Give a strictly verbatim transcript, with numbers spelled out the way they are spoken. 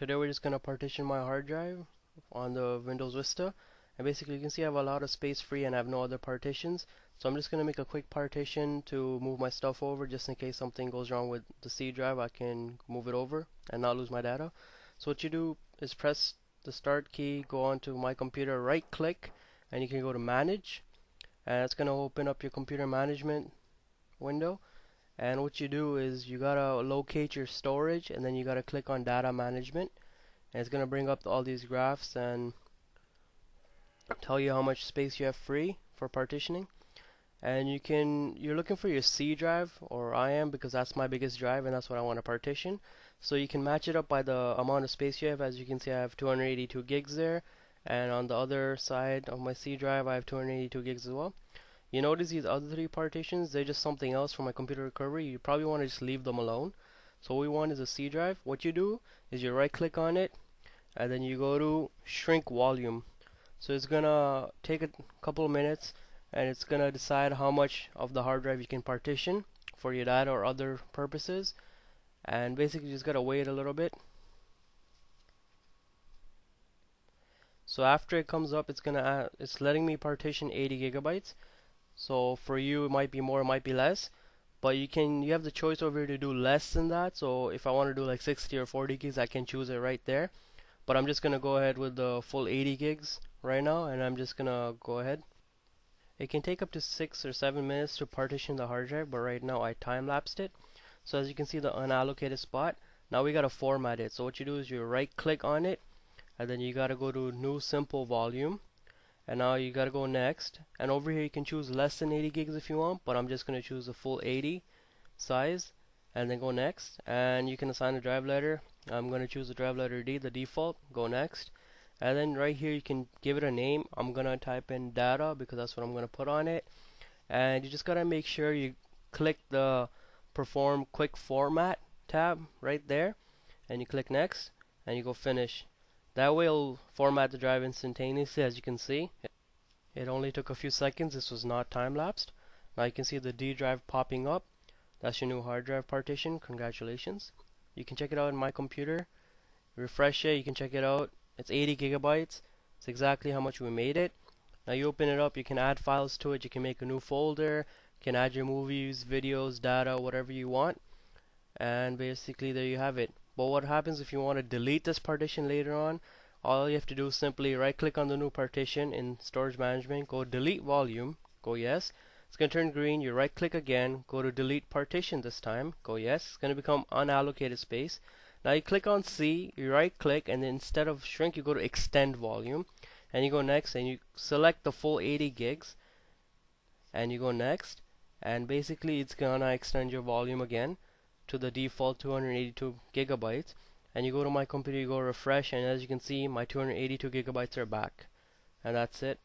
Today we're just going to partition my hard drive on the Windows Vista, and basically you can see I have a lot of space free and I have no other partitions, so I'm just going to make a quick partition to move my stuff over just in case something goes wrong with the C drive. I can move it over and not lose my data. So what you do is press the start key, go on to my computer, right click, and you can go to manage, and it's going to open up your computer management window. And what you do is you gotta locate your storage, and then you gotta click on data management, and it's gonna bring up all these graphs and tell you how much space you have free for partitioning. And you can you're looking for your C drive, or I am, because that's my biggest drive and that's what I want to partition. So you can match it up by the amount of space you have. As you can see, I have two hundred eighty-two gigs there, and on the other side of my C drive I have two hundred eighty-two gigs as well. You notice these other three partitions, they're just something else for my computer recovery. You probably want to just leave them alone. So what we want is a C drive. What you do is you right click on it, and then you go to shrink volume. So it's gonna take a couple of minutes, and it's gonna decide how much of the hard drive you can partition for your data or other purposes. And basically you just gotta wait a little bit. So after it comes up, it's gonna add, it's letting me partition eighty gigabytes. So for you it might be more, it might be less, but you can you have the choice over here to do less than that. So if I want to do like sixty or forty gigs, I can choose it right there, but I'm just gonna go ahead with the full eighty gigs right now, and I'm just gonna go ahead. It can take up to six or seven minutes to partition the hard drive, but right now I time-lapsed it. So as you can see, the unallocated spot, now we gotta format it. So what you do is you right click on it, and then you gotta go to new simple volume. And now you gotta go next, and over here you can choose less than eighty gigs if you want, but I'm just gonna choose the full eighty size, and then go next. And you can assign a drive letter. I'm gonna choose the drive letter D, the default. Go next, and then right here you can give it a name. I'm gonna type in data because that's what I'm gonna put on it. And you just gotta make sure you click the perform quick format tab right there, and you click next, and you go finish. That way it'll format the drive instantaneously. As you can see, it only took a few seconds. This was not time-lapsed. Now you can see the D drive popping up. That's your new hard drive partition. Congratulations. You can check it out in my computer. Refresh it, you can check it out. It's eighty gigabytes. It's exactly how much we made it. Now you open it up, you can add files to it, you can make a new folder, you can add your movies, videos, data, whatever you want. And basically there you have it. But what happens if you want to delete this partition later on? All you have to do is simply right click on the new partition in storage management, go delete volume, go yes. It's going to turn green, you right click again, go to delete partition this time, go yes. It's going to become unallocated space. Now you click on C, you right click, and then instead of shrink you go to extend volume, and you go next, and you select the full eighty gigs, and you go next, and basically it's going to extend your volume again to the default two hundred eighty-two gigabytes. And you go to my computer, you go refresh, and as you can see my two hundred eighty-two gigabytes are back. And that's it.